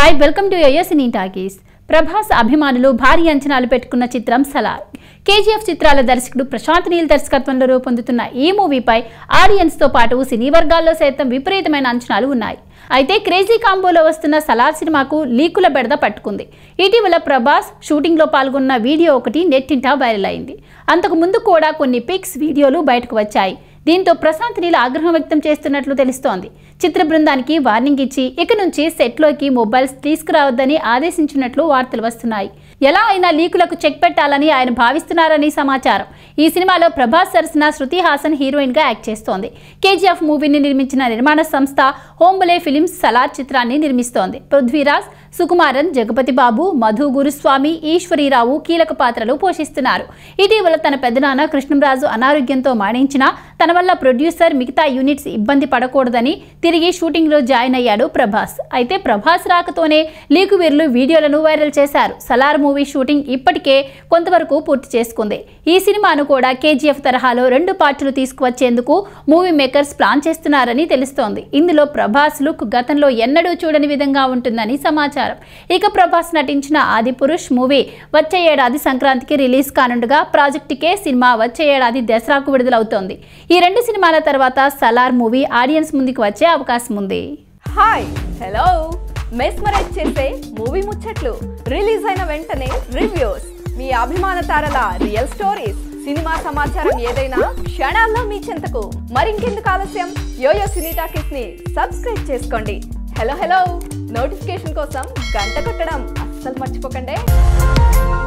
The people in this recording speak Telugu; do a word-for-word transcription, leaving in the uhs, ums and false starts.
Hi welcome to US in Talkies. Prabhas అభిమానులు భారీ అంచనాలు పెట్టుకున్న చిత్రం సలార్। కేజీఎఫ్ చిత్రాల దర్శకుడు ప్రశాంత్ नील దర్శకత్వంలో రూపొందుతున్న ఈ మూవీపై ఆడియన్స్ తో పాటు సినీ వర్గాల్లో సైతం విపరీతమైన అంచనాలు ఉన్నాయి। అయితే క్రేజీ కాంబోలో వస్తున్న సలార్ సినిమాకు లీకుల బెడద పట్టుకుంది। ఇటీవల ప్రభాస్ షూటింగ్ లో పాల్గొన్న వీడియో ఒకటి నెట్టింట వైరల్ అయింది। అంతకు ముందు కూడా కొన్ని పిక్స్ వీడియోలు బయటకు వచ్చాయి। దీంతో ప్రశాంత్ నీల్ ఆగ్రహం వ్యక్తం చేస్తున్నట్లు తెలుస్తోంది। చిత్ర బృందానికి వార్నింగ్ ఇచ్చి ఇక నుంచి సెట్ లోకి మొబైల్స్ తీసుకురావద్దని ఆదేశించినట్లు వార్తలు వస్తున్నాయి। ఎలా అయినా లీకులకు చెక్ పెట్టాలని ఆయన భావిస్తున్నారని సమాచారం। ఈ సినిమాలో ప్రభాస్ సరసన శృతి హాసన్ హీరోయిన్ గా యాక్ట్ చేస్తోంది। కేజీఎఫ్ మూవీని నిర్మించిన నిర్మాణ సంస్థ హోంబలే ఫిల్మ్స్ సలార్ చిత్రాన్ని నిర్మిస్తోంది। పృథ్వీరాజ్, సుకుమారన్, జగపతి బాబు, మధుగురు స్వామి, ఈశ్వరీరావు కీలక పాత్రలు పోషిస్తున్నారు। ఇటీవల తన పెద్దనాన్న కృష్ణం రాజు అనారోగ్యంతో మరణించినా తన వల్ల ప్రొడ్యూసర్ మిగతా యూనిట్స్ ఇబ్బంది పడకూడదని తిరిగి షూటింగ్ లో జాయిన్ అయ్యాడు ప్రభాస్। అయితే ప్రభాస్ రాకతోనే లీకు వీరులు వీడియోలను వైరల్ చేశారు। సలార్ మూవీ షూటింగ్ ఇప్పటికే కొంతవరకు పూర్తి చేసుకుంది। ఈ సినిమాను కూడా కేజీఎఫ్ తరహాలో రెండు పార్టులు తీసుకువచ్చేందుకు మూవీ మేకర్స్ ప్లాన్ చేస్తున్నారని తెలుస్తోంది। ఇందులో ప్రభాస్ లుక్ గతంలో ఎన్నడూ చూడని విధంగా ఉంటుందని సమాచారం। ఇక ప్రభాస్ నటించిన ఆది పురుష్ మూవీ వచ్చే ఏడాది సంక్రాంతికి రిలీజ్ కానుండగా ప్రాజెక్ట్ కే సినిమా వచ్చే ఏడాది దసరాకు విడుదలవుతోంది। ఈ రెండు సినిమాల తర్వాత సలార్ మూవీ ఆడియన్స్ ముందుకు వచ్చే అవకాశం ఉంది। హాయ్ హలో మెస్మరైజ్ చేసే మూవీ ముచ్చట్లు, రిలీజ్ అయిన వెంటనే రివ్యూస్, మీ అభిమాన తారల రియల్ స్టోరీస్, సినిమా సమాచారం ఏదైనా క్షణాల్లో మీ చెంతకు। మరింకెందుకు ఆలస్యం, యోయో సినీ టాకీస్ ని సబ్స్క్రైబ్ చేసుకోండి। హలో హలో నోటిఫికేషన్ కోసం గంట కొట్టడం అస్సలు మర్చిపోకండి।